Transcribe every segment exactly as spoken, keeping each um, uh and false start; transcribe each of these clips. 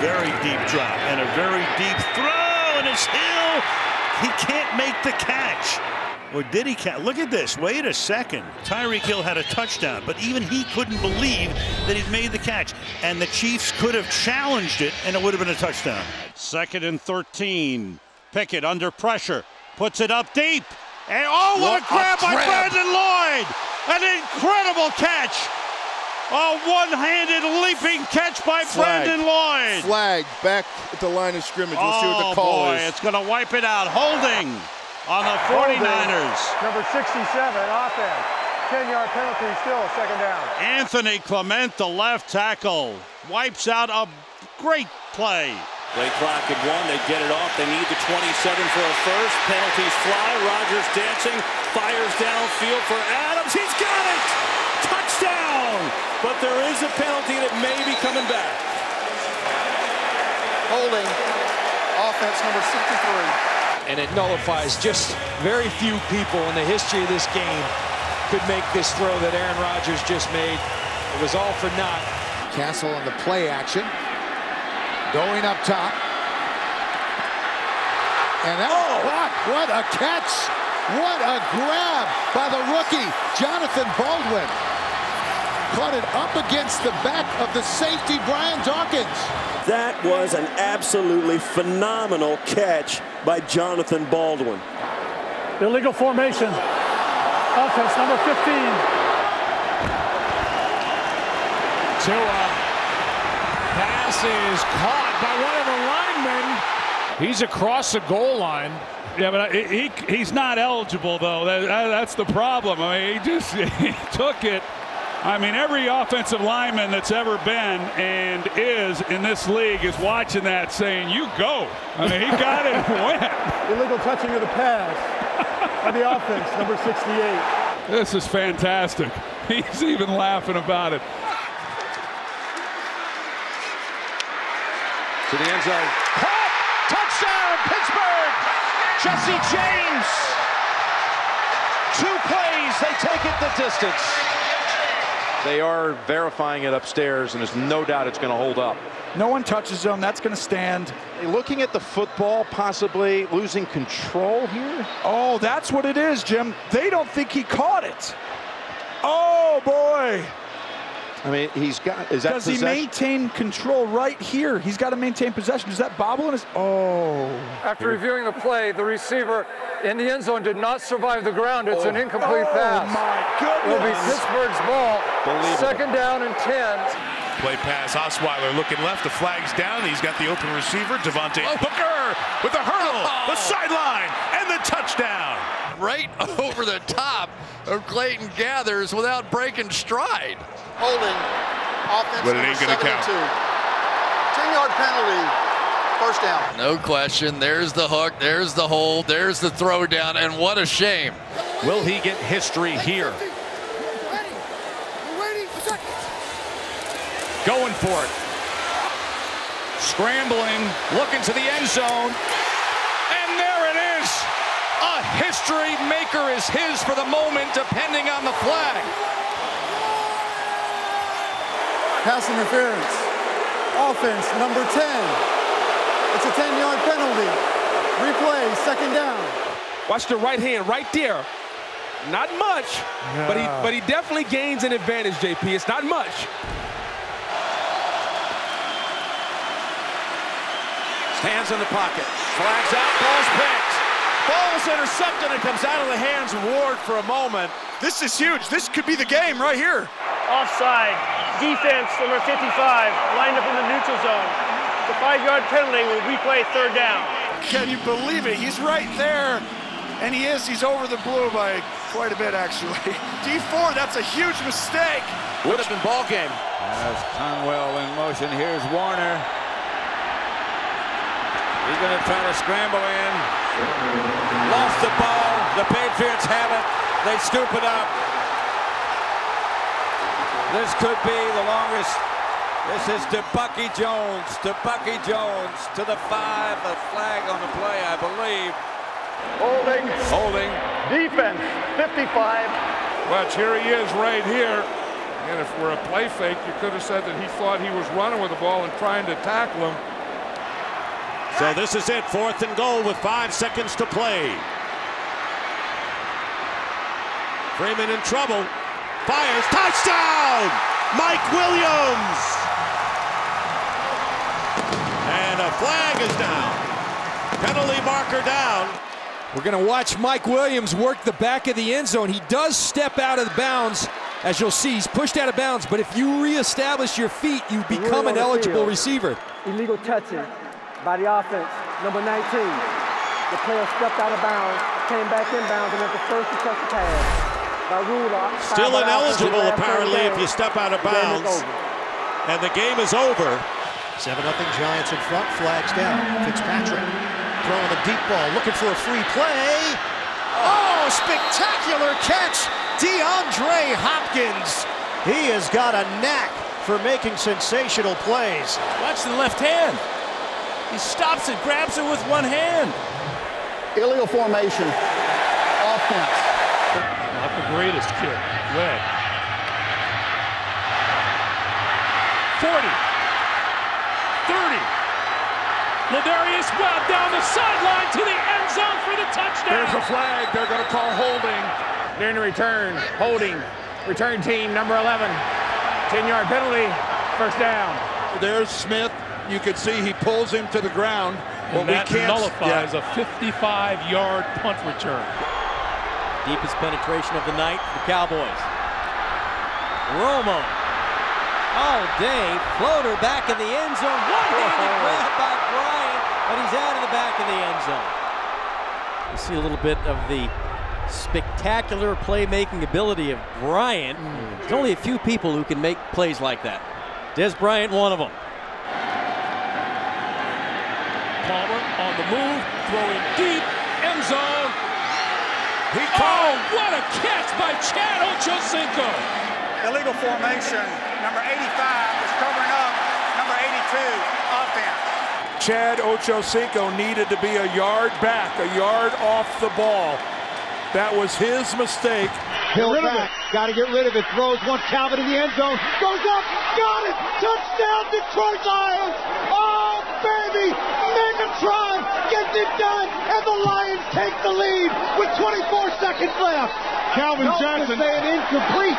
very deep drop and a very deep throw, and it's Hill. He can't make the catch. Or did he catch? Look at this. Wait a second. Tyreek Hill had a touchdown, but even he couldn't believe that he'd made the catch. And the Chiefs could have challenged it, and it would have been a touchdown. Second and thirteen. Pickett under pressure. Puts it up deep. And oh, what, what a grab a by grab. Brandon Lloyd! An incredible catch! A one-handed leaping catch by Flag. Brandon Lloyd. Flag back at the line of scrimmage. We'll oh, see what the call boy. is. It's going to wipe it out. Holding on the forty-niners. Number sixty-seven, offense. ten-yard penalty, still second down. Anthony Clement, the left tackle, wipes out a great play. Play clock at one. They get it off. They need the twenty-seven for a first. Penalties fly. Rodgers dancing. Fires downfield for Adams. He's got it! Touchdown! But there is a penalty that may be coming back. Holding. Offense number sixty-three. And it nullifies. Just very few people in the history of this game could make this throw that Aaron Rodgers just made. It was all for naught. Castle on the play action. Going up top. And that oh. block, what a catch! What a grab by the rookie, Jonathan Baldwin. Caught it up against the back of the safety, Brian Dawkins. That was an absolutely phenomenal catch by Jonathan Baldwin. Illegal formation. Offense number fifteen. Two up. Pass is caught by one of the linemen. He's across the goal line. Yeah, but he, he he's not eligible, though. That, that, that's the problem. I mean, he just he took it. I mean, every offensive lineman that's ever been and is in this league is watching that saying, you go. I mean, he got it and went. Illegal touching of the pass on the offense, number sixty-eight. This is fantastic. He's even laughing about it. To the end zone. Caught! Touchdown, Pittsburgh! Jesse James! Two plays, they take it the distance. They are verifying it upstairs, and there's no doubt it's going to hold up. No one touches them. That's going to stand. Looking at the football, possibly losing control here. Oh, that's what it is, Jim. They don't think he caught it. Oh, boy. I mean, he's got. Is that Does possession? he maintain control right here? He's got to maintain possession. Is that bobble in his? Oh. After reviewing the play, the receiver in the end zone did not survive the ground. It's oh. an incomplete oh, pass. Oh my goodness! It'll be Pittsburgh's ball. Believe Second it. down and ten. Play pass. Osweiler looking left. The flag's down. He's got the open receiver. Devontae oh. Booker with the hurdle, oh. the sideline, and the touchdown. Right over the top of Clayton Gathers without breaking stride. Holding. Offense but it ain't going to count. ten-yard penalty. First down. No question. There's the hook. There's the hold. There's the throwdown. And what a shame. Will he get history here? We're waiting. We're waiting for seconds. Going for it. Scrambling. Looking to the end zone. And there it is. A history maker is his for the moment, depending on the flag. Pass interference. Offense, number ten. It's a ten-yard penalty. Replay, second down. Watch the right hand right there. Not much, yeah. but he but he definitely gains an advantage, J P. It's not much. Hands in the pocket. Flags out, ball's picked. Ball's intercepted and comes out of the hands of Ward for a moment. This is huge. This could be the game right here. Offside. Defense, number fifty-five, lined up in the neutral zone. The five-yard penalty will replay third down. Can you believe it? He's right there. And he is. He's over the blue by quite a bit, actually. D four, that's a huge mistake. Would have been ball game. As Conwell in motion. Here's Warner. He's going to try to scramble in. Lost the ball. The Patriots have it. They scoop it up. This could be the longest. This is to Bucky Jones. To Bucky Jones. To the five. The flag on the play, I believe. Holding. Holding. Defense. fifty-five. Watch, here he is right here. And if we're a play fake, you could have said that he thought he was running with the ball and trying to tackle him. So this is it, fourth and goal with five seconds to play. Freeman in trouble, fires, touchdown! Mike Williams! And a flag is down. Penalty marker down. We're gonna watch Mike Williams work the back of the end zone. He does step out of bounds. As you'll see, he's pushed out of bounds, but if you reestablish your feet, you become an eligible receiver. Illegal touching by the offense, number nineteen. The player stepped out of bounds, came back inbounds, and at the first to touch the pass. Still ineligible, apparently, if you step out of bounds. And the game is over. seven nothing Giants in front, flags down. Fitzpatrick throwing a deep ball, looking for a free play. Oh, spectacular catch. DeAndre Hopkins. He has got a knack for making sensational plays. Watch the left hand. He stops it, grabs it with one hand. Illegal formation. Offense. Not the greatest kick. Leg. forty. thirty. Ladarius Webb down the sideline to the end zone for the touchdown. There's a flag. They're going to call holding. They're in return. Holding. Return team, number eleven. ten-yard penalty. First down. There's Smith. You can see he pulls him to the ground. But we can't. Nullifies yeah. a fifty-five-yard punt return. Deepest penetration of the night for the Cowboys. Romo. All day. Floater back in the end zone. One-handed grab by Bryant. But he's out of the back of the end zone. You see a little bit of the spectacular playmaking ability of Bryant. Mm. There's only a few people who can make plays like that. Des Bryant, one of them. Palmer on the move, throwing deep, end zone. He called. Oh, what a catch by Chad Ochocinco. Illegal formation, number eighty-five is covering up number eighty-two, offense. Chad Ochocinco needed to be a yard back, a yard off the ball. That was his mistake. Hill back, got to get rid of it. Throws one, Calvin in the end zone. Goes up, got it! Touchdown, Detroit Lions! Oh, baby! Megatron gets it done, and the Lions take the lead with twenty-four seconds left. Calvin Don't Jackson. Saying incomplete.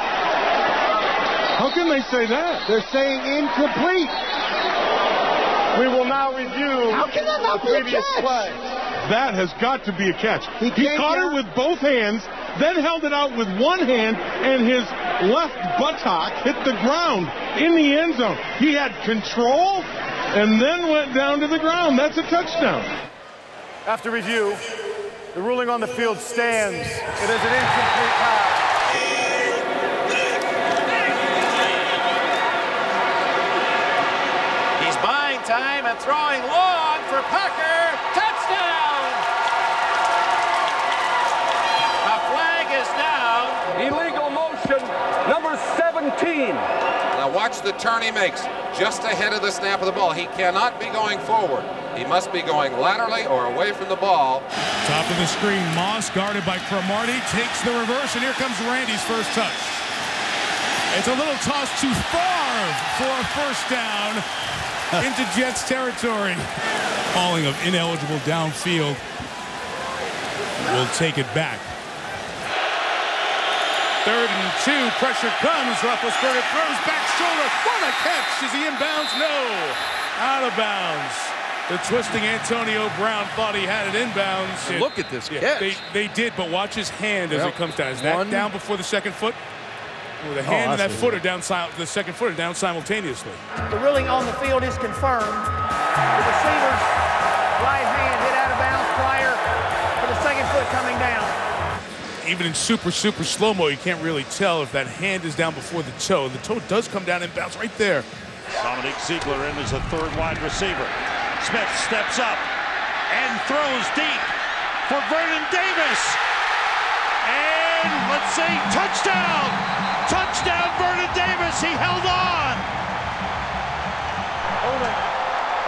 How can they say that? They're saying incomplete. We will now review How can that not the previous be a catch? play. That has got to be a catch. He, he caught down. it with both hands, then held it out with one hand, and his left buttock hit the ground in the end zone. He had control and then went down to the ground. That's a touchdown. After review, the ruling on the field stands. It is an incomplete pass. Time and throwing long for Packer. Touchdown! The flag is down. Illegal motion, number seventeen. Now watch the turn he makes just ahead of the snap of the ball. He cannot be going forward. He must be going laterally or away from the ball. Top of the screen, Moss guarded by Cromartie, takes the reverse, and here comes Randy's first touch. It's a little toss too far for a first down. Into Jets territory. Calling of ineligible downfield. We'll take it back. Third and two. Pressure comes. Roethlisberger throws back shoulder. What a catch. Is he in bounds? No. Out of bounds. The twisting Antonio Brown thought he had it in bounds. And look at this yeah, catch. They, they did, but watch his hand as yep. it comes down. Is that One. down before the second foot? With a hand oh, and that footer down, the second footer down simultaneously. The ruling on the field is confirmed. The receiver's right hand hit out of bounds prior to the second foot coming down. Even in super, super slow-mo, you can't really tell if that hand is down before the toe. The toe does come down and bounce right there. Dominic Ziegler in as a third wide receiver. Smith steps up and throws deep for Vernon Davis. And let's see, touchdown! Touchdown, Vernon Davis. He held on. Holding.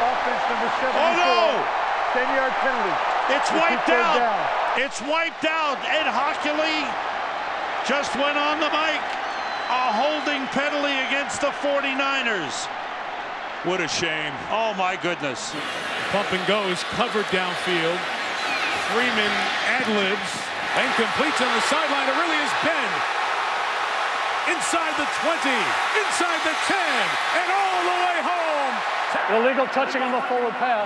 Offense number seven. Oh, no. ten-yard penalty. It's wiped out. Down. It's wiped out. Ed Hockley just went on the mic. A holding penalty against the forty-niners. What a shame. Oh, my goodness. Pump and goes, covered downfield. Freeman ad-libs and completes on the sideline. It really is Ben. Inside the twenty, inside the ten, and all the way home. Illegal touching on the forward pass.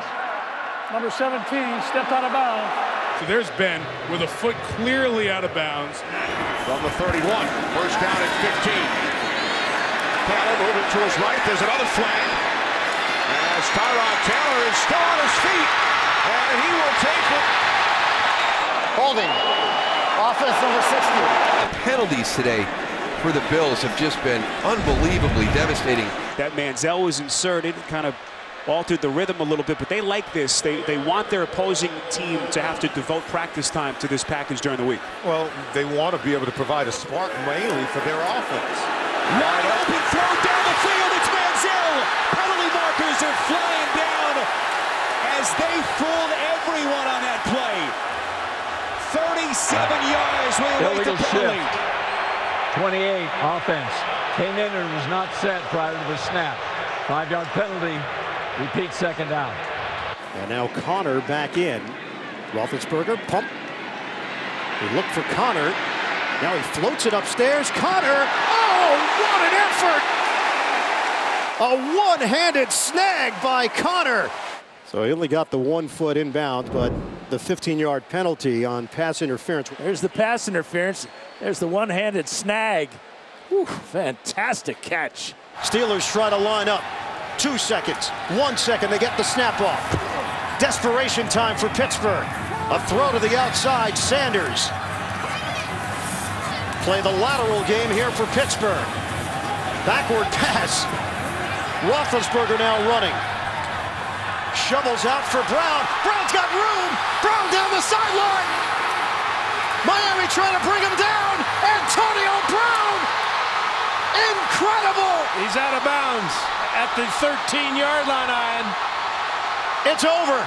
Number seventeen stepped out of bounds. So there's Ben with a foot clearly out of bounds. From the thirty-one, first down at fifteen. Taylor moving to his right. There's another flag. As Tyrod Taylor is still on his feet, and he will take it. Holding. Offense number sixty. The penalties today for the Bills have just been unbelievably devastating. That Manziel was inserted, kind of altered the rhythm a little bit, but they like this. They, they want their opposing team to have to devote practice time to this package during the week. Well, they want to be able to provide a spark mainly for their offense. Wide open throw down the field, it's Manziel! Penalty markers are flying down as they fooled everyone on that play. thirty-seven yards way away to penalty. twenty-eight, offense. Came in and was not set prior to the snap. Five-yard penalty. Repeat second down. And now Connor back in. Roethlisberger, pump. They look for Connor. Now he floats it upstairs. Connor! Oh, what an effort! A one-handed snag by Connor. So he only got the one foot inbound, but the fifteen-yard penalty on pass interference. There's the pass interference. There's the one-handed snag. Whew, fantastic catch. Steelers try to line up. Two seconds. One second to get the snap off. Desperation time for Pittsburgh. A throw to the outside. Sanders. Play the lateral game here for Pittsburgh. Backward pass. Roethlisberger now running. Shovels out for Brown. Brown's got room. Brown down the sideline. Miami trying to bring him down. Antonio Brown. Incredible. He's out of bounds at the thirteen-yard line. It's over.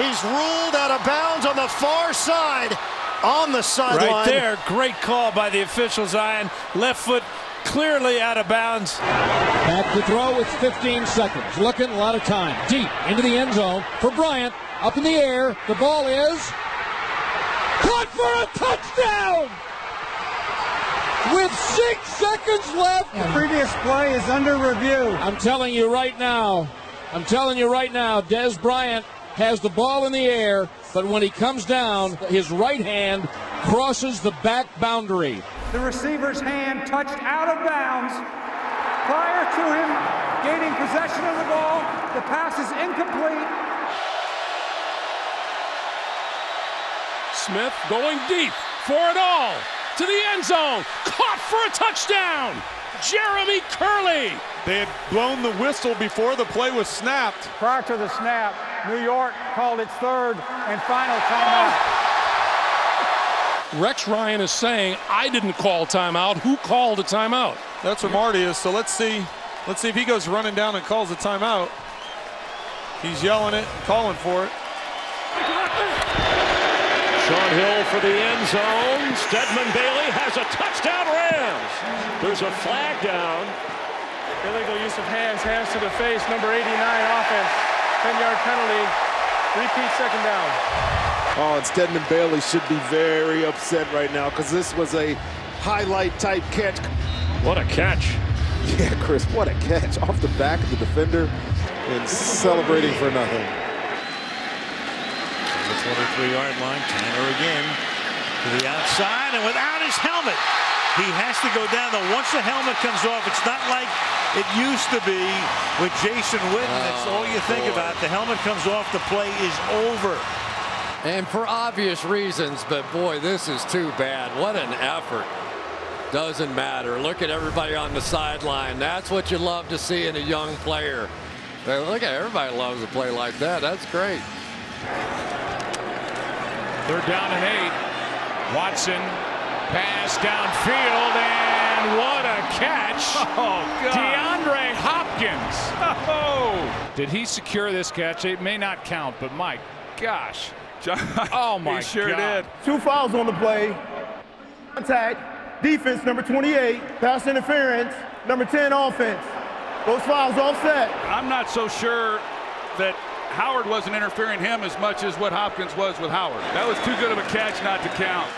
He's ruled out of bounds on the far side. On the sideline. Right there. Great call by the officials, Ian. Left foot clearly out of bounds. Back to throw with fifteen seconds. Looking, a lot of time. Deep into the end zone for Bryant. Up in the air. The ball is caught for a touchdown! With six seconds left. The previous play is under review. I'm telling you right now. I'm telling you right now. Des Bryant has the ball in the air, but when he comes down, his right hand crosses the back boundary. The receiver's hand touched out of bounds prior to him gaining possession of the ball. The pass is incomplete. Smith going deep for it all to the end zone. Caught for a touchdown. Jeremy Curley. They had blown the whistle before the play was snapped. Prior to the snap, New York called its third and final timeout. Oh. Rex Ryan is saying, I didn't call timeout. Who called a timeout? That's where Marty is. So let's see. Let's see if he goes running down and calls a timeout. He's yelling it, calling for it. Sean Hill for the end zone. Stedman-Bailey has a touchdown, Rams. There's a flag down. Illegal use of hands, hands to the face. Number eighty-nine offense. ten-yard penalty. Repeat second down. Oh, and Stedman-Bailey should be very upset right now because this was a highlight-type catch. What a catch. Yeah, Chris, what a catch. Off the back of the defender and celebrating for nothing. The twenty-three-yard line, Tanner again to the outside, and without his helmet, he has to go down. Though once the helmet comes off, it's not like it used to be with Jason Witten. Oh, that's all you think boy. about. The helmet comes off, the play is over. And for obvious reasons, but boy, this is too bad. What an effort. Doesn't matter. Look at everybody on the sideline. That's what you love to see in a young player. Look at everybody loves a play like that. That's great. They're down to eight. Watson pass downfield, and what a catch. Oh, God. DeAndre Hopkins. Oh. Did he secure this catch? It may not count, but my gosh. Oh, my God. He sure did. Two fouls on the play. Contact. Defense, number twenty-eight. Pass interference, number ten offense. Those fouls offset. I'm not so sure that Howard wasn't interfering him as much as what Hopkins was with Howard. That was too good of a catch not to count.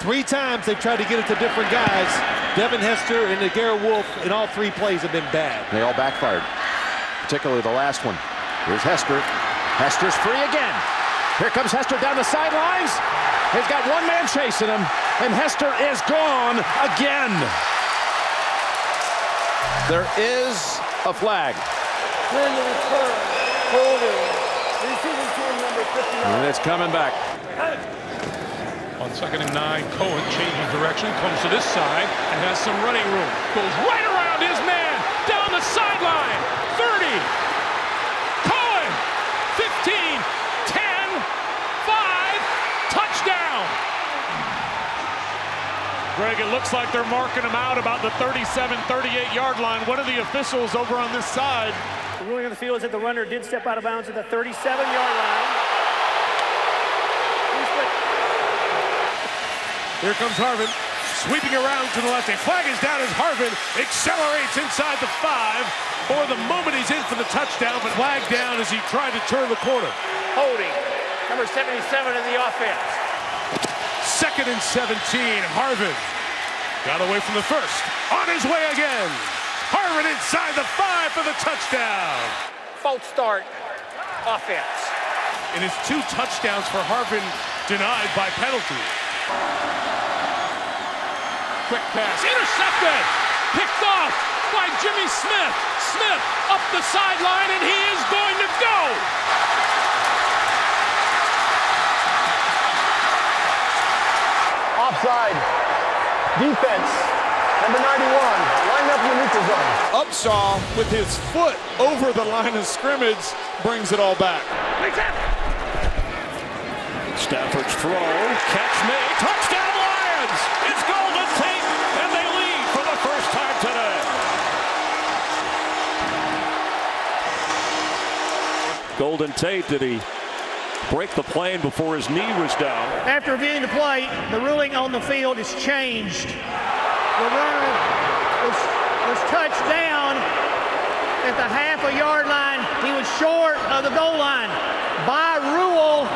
Three times they've tried to get it to different guys. Devin Hester and Garrett Wolf in all three plays have been bad. They all backfired, particularly the last one. Here's Hester. Hester's free again. Here comes Hester down the sidelines. He's got one man chasing him, and Hester is gone again. There is a flag. And it's coming back. On second and nine, Cohen changes direction, comes to this side, and has some running room. Goes right around his man, down the sideline. thirty. Cohen, fifteen, ten, five, touchdown. Greg, it looks like they're marking him out about the thirty-seven, thirty-eight yard line. What are the officials over on this side? The ruling on the field is that the runner did step out of bounds at the thirty-seven yard line. Here comes Harvin, sweeping around to the left. A flag is down as Harvin accelerates inside the five. For the moment, he's in for the touchdown, but flag down as he tried to turn the corner. Holding, number seventy-seven in the offense. Second and seventeen, Harvin got away from the first. On his way again. Harvin inside the five for the touchdown. False start, offense. And it's two touchdowns for Harvin denied by penalty. Quick pass, intercepted, picked off by Jimmy Smith. Smith up the sideline, and he is going to go. Offside, defense, number ninety-one, line up your neutral zone. Upshaw with his foot over the line of scrimmage brings it all back. Stafford's throw, catch made, touchdown Lions! It's Golden Tate, and they lead for the first time today. Golden Tate, did he break the plane before his knee was down? After reviewing the play, the ruling on the field is changed. The runner was, was touched down at the half a yard line. He was short of the goal line. By rule,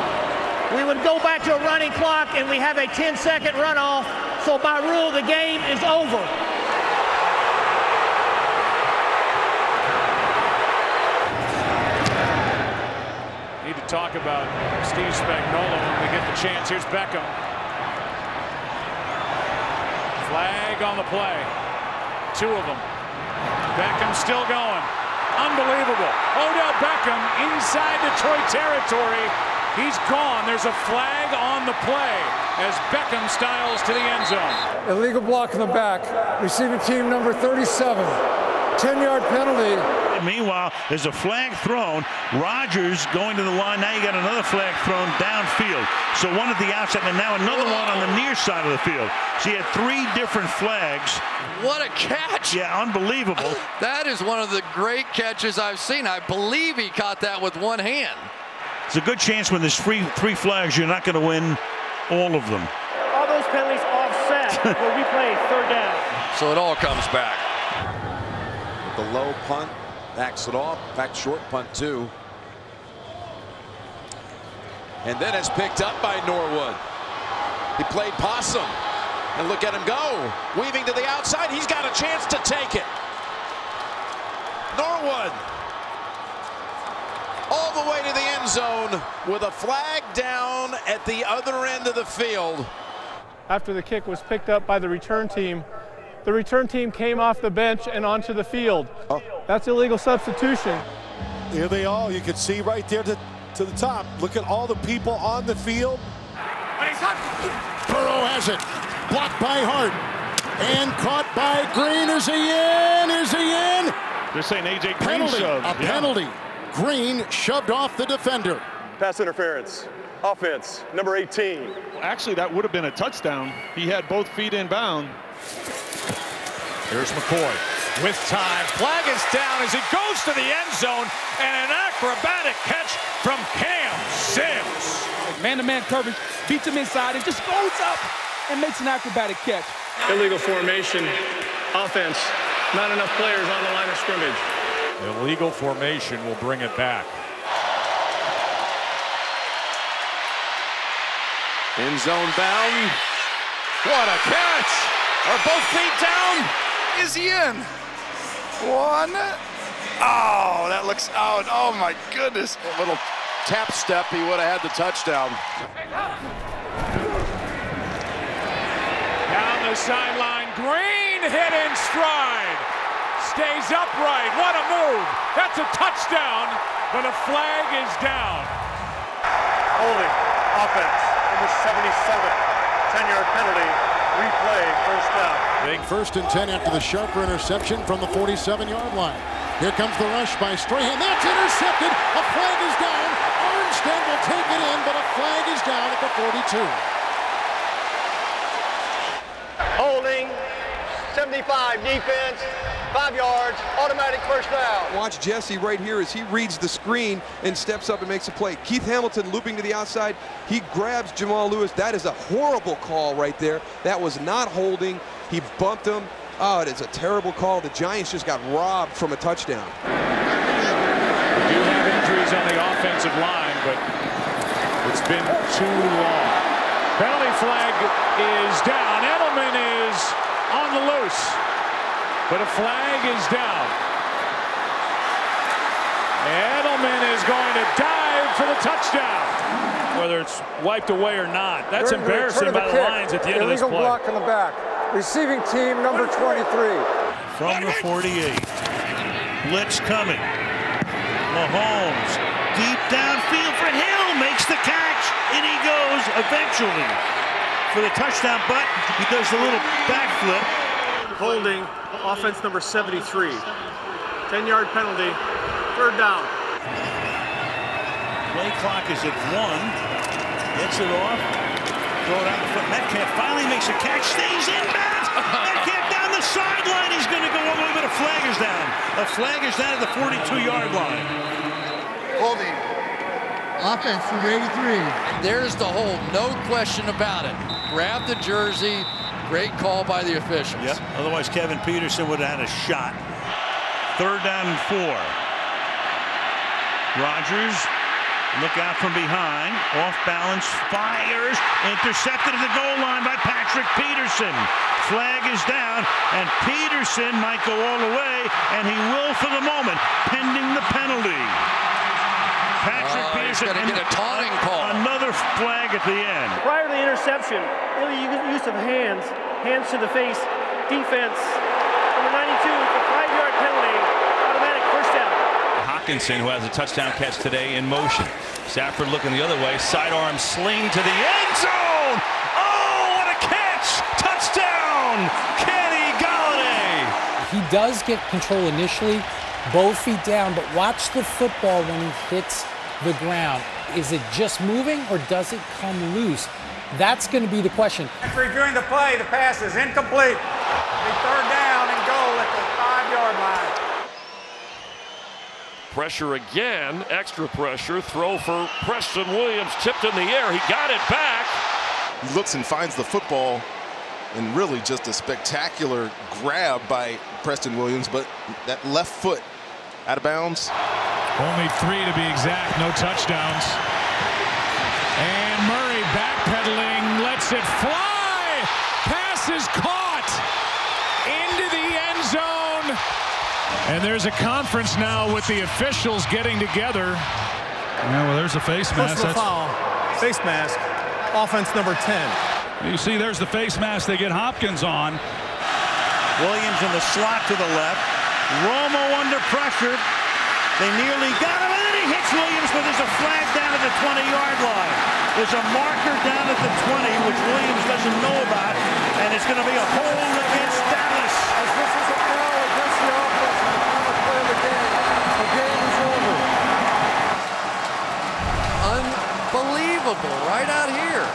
we would go back to a running clock, and we have a ten-second runoff. So by rule, the game is over. Need to talk about Steve Spagnuolo when we get the chance. Here's Beckham. Flag on the play. Two of them. Beckham still going. Unbelievable. Odell Beckham inside Detroit territory. He's gone. There's a flag on the play as Beckham styles to the end zone. Illegal block in the back. Receiving team number thirty-seven. ten-yard penalty. Meanwhile, there's a flag thrown. Rodgers going to the line. Now you got another flag thrown downfield. So one at the outside, and now another one on the near side of the field. So you had three different flags. What a catch. Yeah, unbelievable. That is one of the great catches I've seen. I believe he caught that with one hand. It's a good chance when there's three, three flags, you're not going to win all of them. All those penalties offset when we play third down. So it all comes back. The low punt backs it off. In fact, short punt, too. And then it's picked up by Norwood. He played possum. And look at him go. Weaving to the outside. He's got a chance to take it. Norwood. All the way to the end zone with a flag down at the other end of the field. After the kick was picked up by the return team, the return team came off the bench and onto the field. Oh. That's illegal substitution. Here they all, you can see right there to, to the top. Look at all the people on the field. Burrow has it. Blocked by Hart. And caught by Green. Is he in? Is he in? They're saying A J Green penalty, shoved. A yeah. penalty. Green shoved off the defender. Pass interference. Offense, number eighteen. Well, actually, that would have been a touchdown. He had both feet inbound. Here's McCoy with time. Flag is down as he goes to the end zone, and an acrobatic catch from Cam Sims. Man-to-man coverage, beats him inside, and just goes up and makes an acrobatic catch. Illegal formation, offense, not enough players on the line of scrimmage. Illegal formation will bring it back. End zone bound. What a catch! Are both feet down? Is he in? One. Oh, that looks out. Oh my goodness. A little tap step, he would have had the touchdown. Down the sideline, Green hit in stride. Stays upright, what a move. That's a touchdown, but a flag is down. Holding offense, number seventy-seven, ten-yard penalty, replay, first down. Big first and ten after the sharper interception from the forty-seven-yard line. Here comes the rush by Strahan, that's intercepted, a flag is down. Armstead will take it in, but a flag is down at the forty-two. Holding, seventy-five defense. Five yards, automatic first down. Watch Jesse right here as he reads the screen and steps up and makes a play. Keith Hamilton looping to the outside. He grabs Jamal Lewis. That is a horrible call right there. That was not holding. He bumped him. Oh, it is a terrible call. The Giants just got robbed from a touchdown. We do have injuries on the offensive line, but it's been too long. Penalty flag is down. Edelman is on the loose. But a flag is down. Edelman is going to dive for the touchdown. Whether it's wiped away or not, that's You're embarrassing by the kick. Lions at the end Illegal of this play. Illegal block in the back. Receiving team number twenty-three. From the forty-eight. Blitz coming. Mahomes deep downfield for Hill. Makes the catch, and he goes eventually for the touchdown, but he does a little backflip. Holding, offense number seventy-three. ten-yard penalty, third down. Play clock is at one. Gets it off. Throw it out the foot. Metcalf finally makes a catch. Stays in bounds. Metcalf down the sideline. He's going to go all the way, but a flag is down. A flag is down at the forty-two-yard line. Holding. Offense number eighty-three. There's the hold. No question about it. Grab the jersey. Great call by the officials. Yep. Otherwise, Kevin Peterson would have had a shot. Third down and four. Rodgers, look out from behind. Off balance, fires. Intercepted at the goal line by Patrick Peterson. Flag is down, and Peterson might go all the way, and he will for the moment, pending the penalty. Patrick uh, Peterson and get a taunting call. Another flag at the end. Prior to the interception, use of hands, hands to the face, defense. Number ninety-two, a five-yard penalty, automatic first down. Hockenson, who has a touchdown catch today, in motion. Stafford looking the other way, sidearm sling to the end zone. Oh, what a catch! Touchdown, Kenny Golladay. He does get control initially, both feet down, but watch the football when he hits the ground. Is it just moving or does it come loose? That's going to be the question. After reviewing the play, the pass is incomplete. The third down and goal at the five-yard line. Pressure again, extra pressure. Throw for Preston Williams, tipped in the air. He got it back. He looks and finds the football, and really just a spectacular grab by Preston Williams, but that left foot out of bounds. Only three to be exact, no touchdowns. And Murray backpedaling, lets it fly. Pass is caught into the end zone. And there's a conference now with the officials getting together. Yeah, well, there's a face mask. That's foul. Face mask. Offense number ten. You see, there's the face mask. They get Hopkins on. Williams in the slot to the left. Romo under pressure. They nearly got him. Hits Williams, but there's a flag down at the twenty-yard line. There's a marker down at the twenty, which Williams doesn't know about, and it's going to be a hold against Dallas. As this is a foul against the offense, and the final play of the game. The game is over. Unbelievable, right out here.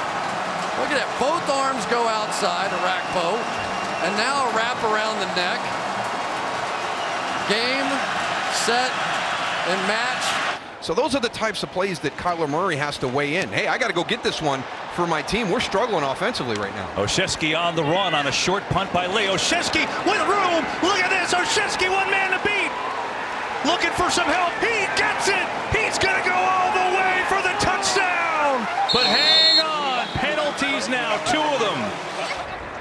Look at that. Both arms go outside, a Arakpo, and now a wrap around the neck. Game, set, and match. So those are the types of plays that Kyler Murray has to weigh in. Hey, I got to go get this one for my team. We're struggling offensively right now. Ochocinco on the run on a short punt by Lee. Ochocinco with room. Look at this. Ochocinco, one man to beat. looking for some help. He gets it. He's going to go all the way for the touchdown. But hang on. Penalties now, two of them.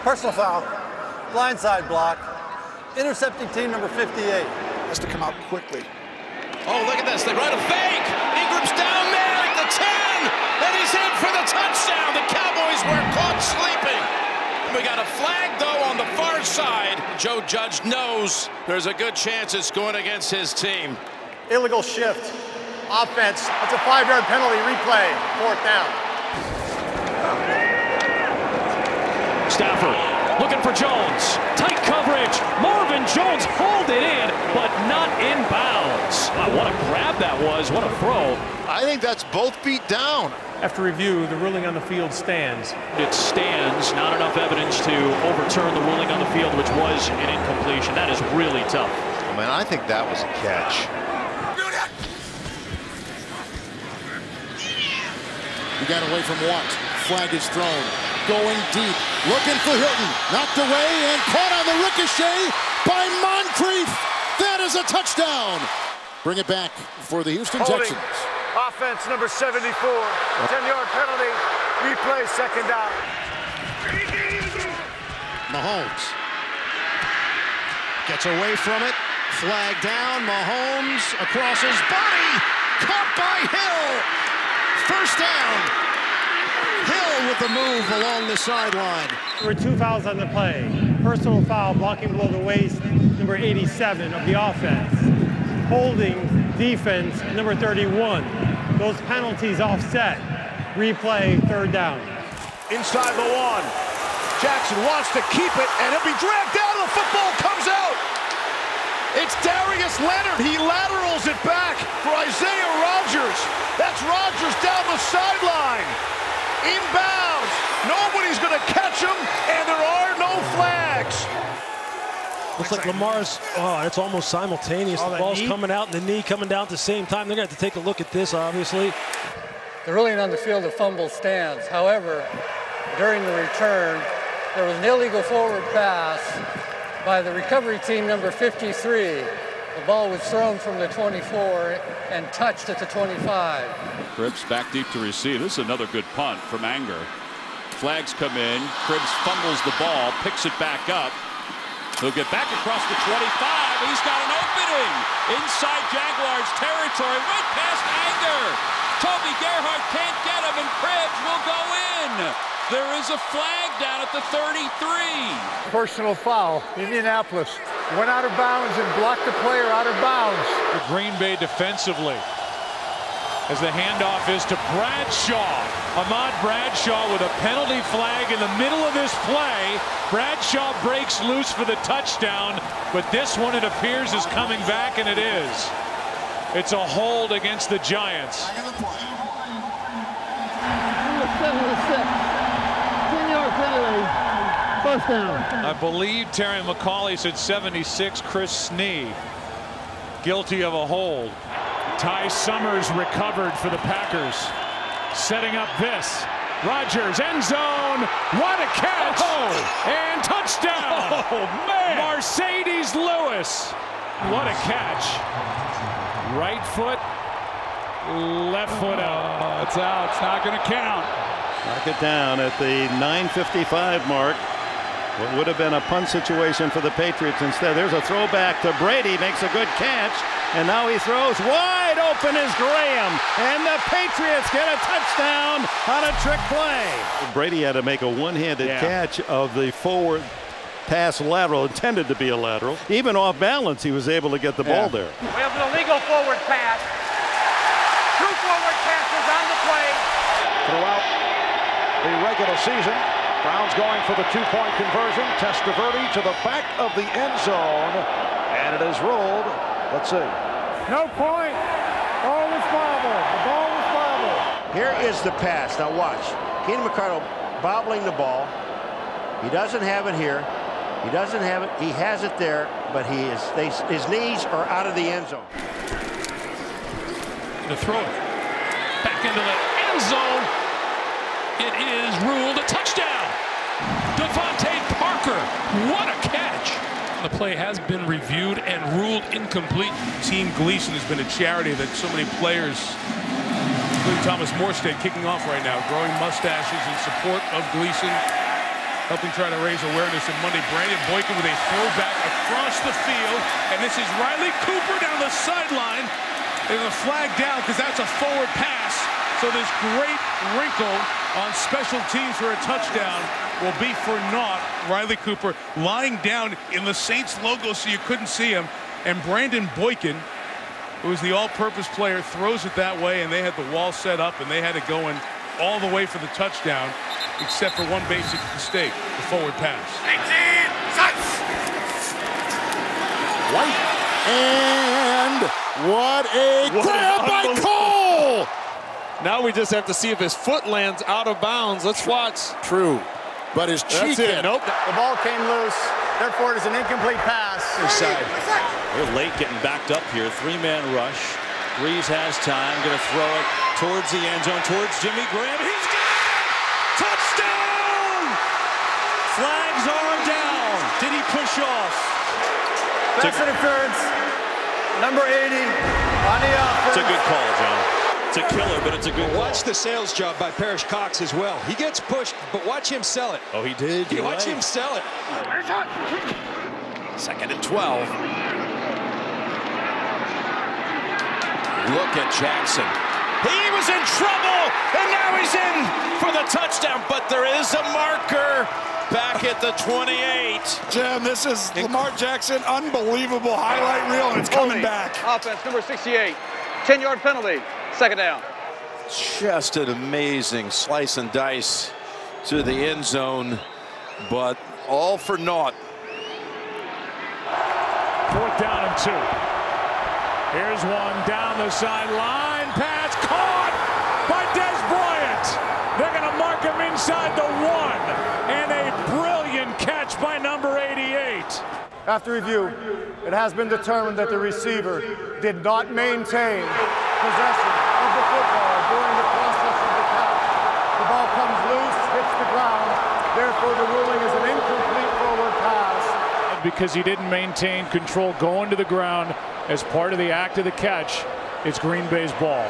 Personal foul, blindside block, intercepting team number fifty-eight. Has to come out quickly. Oh, look at this. They run a fake. Ingram's down there at the ten, and he's in for the touchdown. The Cowboys were caught sleeping. We got a flag, though, on the far side. Joe Judge knows there's a good chance it's going against his team. Illegal shift. Offense. That's a five-yard penalty. Replay. Fourth down. Stafford looking for Jones. Tight coverage. Marvin Jones hauled it in, but not in bounds. Wow, what a grab that was. What a throw. I think that's both beat down. After review, the ruling on the field stands. It stands. Not enough evidence to overturn the ruling on the field, which was an incompletion. That is really tough. Oh, man, I think that was a catch. He got away from Watt. Flag is thrown. Going deep. Looking for Hilton. Knocked away and caught on the ricochet by Moncrief. That is a touchdown. Bring it back for the Houston Texans. Offense number seventy-four, ten-yard penalty, replay second down. Mahomes gets away from it, flag down, Mahomes across his body, caught by Hill, first down. Hill with the move along the sideline. There were two fouls on the play. Personal foul, blocking below the waist, number eighty-seven of the offense. Holding defense, number thirty-one. Those penalties offset. Replay, third down. Inside the one. Jackson wants to keep it, and it'll be dragged down. The football comes out. It's Darius Leonard. He laterals it back for Isaiah Rodgers. That's Rodgers down the sideline. Inbounds. Nobody's going to catch him, and there are no flags. Looks like Lamar's, oh, it's almost simultaneous. Oh, the ball's knee coming out and the knee coming down at the same time. They're going to have to take a look at this, obviously. The ruling on the field of fumble stands. However, during the return, there was an illegal forward pass by the recovery team number fifty-three. The ball was thrown from the twenty-four and touched at the twenty-five. Cripps back deep to receive. This is another good punt from Anger. Flags come in. Cripps fumbles the ball, picks it back up. He'll get back across the twenty-five. He's got an opening inside Jaguars territory, right past Anger. Toby Gerhart can't get him, and Cribs will go in. There is a flag down at the thirty-three. Personal foul. Indianapolis went out of bounds and blocked the player out of bounds. The Green Bay defensively, as the handoff is to Bradshaw. Ahmad Bradshaw with a penalty flag in the middle of this play. Bradshaw breaks loose for the touchdown, but this one, it appears, is coming back, and it is. It's a hold against the Giants. ten-yard penalty, first down. I believe Terry McCauley said seventy-six, Chris Snee guilty of a hold. Ty Summers recovered for the Packers. Setting up this. Rodgers, end zone. What a catch. Oh. And touchdown. Oh, man. Mercedes Lewis. What a catch. Right foot, left foot out. Oh, it's out. It's not going to count. Knock it down at the nine fifty-five mark. What would have been a punt situation for the Patriots instead. There's a throwback to Brady. Makes a good catch. And now he throws wide open is Graham. And the Patriots get a touchdown on a trick play. Brady had to make a one-handed yeah. catch of the forward pass lateral, intended to be a lateral. Even off balance, he was able to get the yeah. ball there. We have an illegal forward pass. Two forward passes on the play. Throughout the regular season, Brown's going for the two-point conversion. Testaverde to the back of the end zone. And it is rolled. Let's see. No point. Ball was bobbled. The ball was bobbled. Here is the pass. Now watch. Keenan McCardle bobbling the ball. He doesn't have it here. He doesn't have it. He has it there, but he is. They, his knees are out of the end zone. The throw back into the end zone. It is ruled a touchdown. Devontae Parker. What a catch! The play has been reviewed and ruled incomplete. Team Gleason has been a charity that so many players, including Thomas Morstead, kicking off right now, growing mustaches in support of Gleason, helping try to raise awareness on Monday. Brandon Boykin with a throwback across the field, and this is Riley Cooper down the sideline. There's a flag down because that's a forward pass. So this great wrinkle on special teams for a touchdown will be for naught. Riley Cooper lying down in the Saints logo so you couldn't see him. And Brandon Boykin, who is the all-purpose player, throws it that way, and they had the wall set up, and they had it going all the way for the touchdown, except for one basic mistake, the forward pass. White. And what a what grab by Cole! Now we just have to see if his foot lands out of bounds. Let's watch. True. But his cheek. That's it. Nope. The ball came loose. Therefore, it is an incomplete pass. Side. We're late getting backed up here. Three-man rush. Reeves has time. Going to throw it towards the end zone, towards Jimmy Graham. He's got it! Touchdown! Flags are down. Did he push off? Pass interference. Number eighty on the offense. It's a good call, John. It's a killer, but it's a good well, watch call. The sales job by Parrish Cox as well. He gets pushed, but watch him sell it. Oh, he did. You watch right. him sell it. Second and twelve. Look at Jackson. He was in trouble, and now he's in for the touchdown, but there is a marker back at the twenty-eight. Jim, this is Lamar Jackson, unbelievable highlight reel, and it's coming back. Offense, number sixty-eight, ten-yard penalty. Second down. Just an amazing slice and dice to the end zone, but all for naught. Fourth down and two. Here's one down the sideline. Pass caught by Des Bryant. They're going to mark him inside the one. And a brilliant catch by number eighty-eight. After review, it has been determined that the receiver did not maintain possession of the football during the process of the catch. The ball comes loose, hits the ground. Therefore, the ruling is an incomplete forward pass. Because he didn't maintain control going to the ground as part of the act of the catch, it's Green Bay's ball.